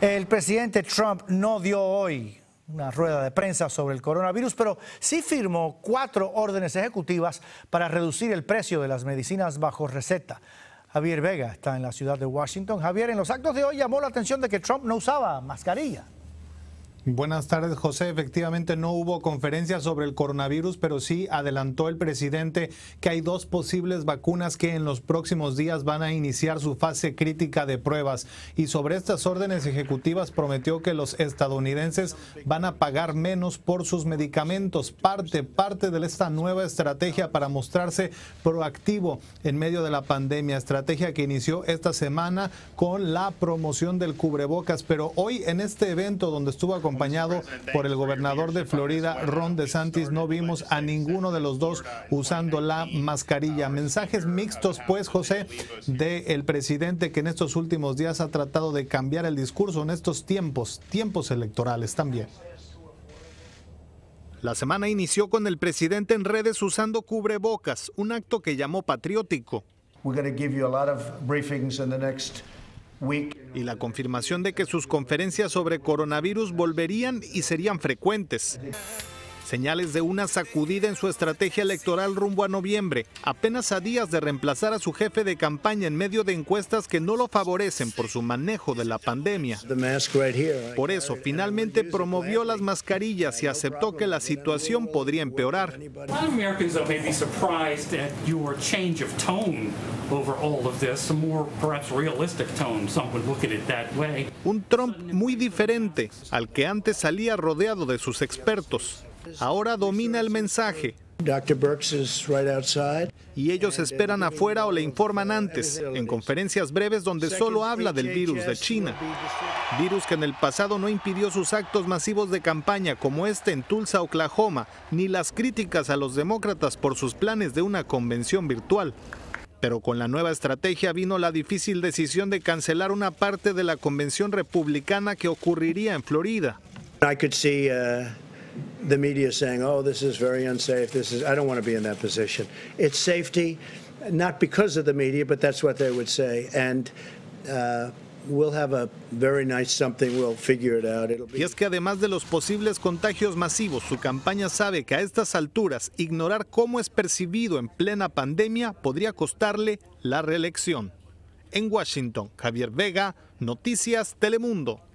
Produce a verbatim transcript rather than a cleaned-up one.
El presidente Trump no dio hoy una rueda de prensa sobre el coronavirus, pero sí firmó cuatro órdenes ejecutivas para reducir el precio de las medicinas bajo receta. Javier Vega está en la ciudad de Washington. Javier, en los actos de hoy llamó la atención de que Trump no usaba mascarilla. Buenas tardes, José. Efectivamente no hubo conferencia sobre el coronavirus, pero sí adelantó el presidente que hay dos posibles vacunas que en los próximos días van a iniciar su fase crítica de pruebas. Y sobre estas órdenes ejecutivas prometió que los estadounidenses van a pagar menos por sus medicamentos. Parte, parte de esta nueva estrategia para mostrarse proactivo en medio de la pandemia. Estrategia que inició esta semana con la promoción del cubrebocas. Pero hoy en este evento donde estuvo acompañado acompañado por el gobernador de Florida, Ron DeSantis, no vimos a ninguno de los dos usando la mascarilla. Mensajes mixtos, pues, José, del presidente que en estos últimos días ha tratado de cambiar el discurso en estos tiempos, tiempos electorales también. La semana inició con el presidente en redes usando cubrebocas, un acto que llamó patriótico. Y la confirmación de que sus conferencias sobre coronavirus volverían y serían frecuentes. Señales de una sacudida en su estrategia electoral rumbo a noviembre, apenas a días de reemplazar a su jefe de campaña en medio de encuestas que no lo favorecen por su manejo de la pandemia. Por eso, finalmente promovió las mascarillas y aceptó que la situación podría empeorar. Un Trump muy diferente al que antes salía rodeado de sus expertos. Ahora domina el mensaje. Y ellos esperan afuera o le informan antes, en conferencias breves donde solo habla del virus de China. Virus que en el pasado no impidió sus actos masivos de campaña como este en Tulsa, Oklahoma, ni las críticas a los demócratas por sus planes de una convención virtual. Pero con la nueva estrategia vino la difícil decisión de cancelar una parte de la convención republicana que ocurriría en Florida. I could see, uh... the media saying, oh, this is very unsafe, this is, I don't want to be in that position. It's safety, not because of the media, but that's what they would say. And uh, we'll have a very nice something, we'll figure it out. It'll be... Y es que además de los posibles contagios masivos, su campaña sabe que a estas alturas ignorar cómo es percibido en plena pandemia podría costarle la reelección. En Washington, Javier Vega, Noticias Telemundo.